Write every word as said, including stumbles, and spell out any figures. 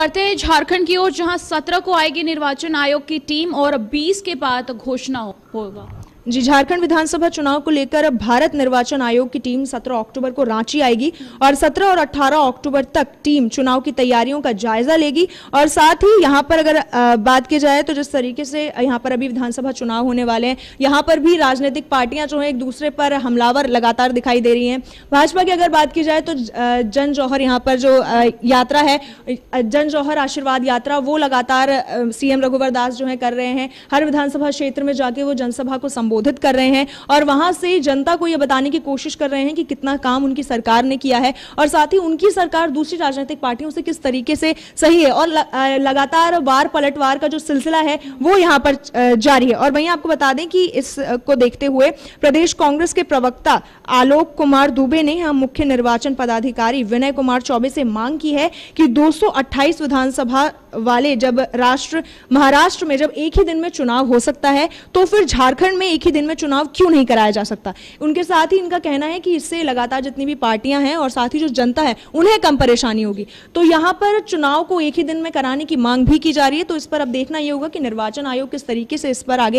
करते हैं झारखंड की ओर, जहां सत्रह को आएगी निर्वाचन आयोग की टीम और बीस के बाद घोषणा हो, होगा जी। झारखंड विधानसभा चुनाव को लेकर भारत निर्वाचन आयोग की टीम सत्रह अक्टूबर को रांची आएगी और सत्रह और अठारह अक्टूबर तक टीम चुनाव की तैयारियों का जायजा लेगी। और साथ ही यहाँ पर अगर बात की जाए तो जिस तरीके से यहाँ पर अभी विधानसभा चुनाव होने वाले हैं, यहाँ पर भी राजनीतिक पार्टियां जो हैं एक दूसरे पर हमलावर लगातार दिखाई दे रही हैं। भाजपा की अगर बात की जाए तो जन जौहर यहाँ पर जो यात्रा है, जन जौहर आशीर्वाद यात्रा, वो लगातार सीएम रघुवर दास जो है कर रहे हैं। हर विधानसभा क्षेत्र में जाके वो जनसभा को बोधित कर रहे हैं और वहां से जनता को यह बताने की कोशिश कर रहे हैं कि कितना काम उनकी सरकार ने किया है और साथ ही उनकी सरकार दूसरी राजनीतिक पार्टियों से किस तरीके से सही है। और लगातार वार पलटवार का जो सिलसिला है वो यहां पर जारी है। और वहीं आपको बता दें कि इसको देखते हुए प्रदेश कांग्रेस के प्रवक्ता आलोक कुमार दुबे ने यहां मुख्य निर्वाचन पदाधिकारी विनय कुमार चौबे से मांग की है कि दो सौ अट्ठाईस विधानसभा वाले जब राष्ट्र महाराष्ट्र में जब एक ही दिन में चुनाव हो सकता है तो फिर झारखंड में एक ही दिन में चुनाव क्यों नहीं कराया जा सकता। उनके साथ ही इनका कहना है कि इससे लगातार जितनी भी पार्टियां हैं और साथ ही जो जनता है उन्हें कम परेशानी होगी। तो यहाँ पर चुनाव को एक ही दिन में कराने की मांग भी की जा रही है। तो इस पर अब देखना यह होगा कि निर्वाचन आयोग किस तरीके से इस पर आगे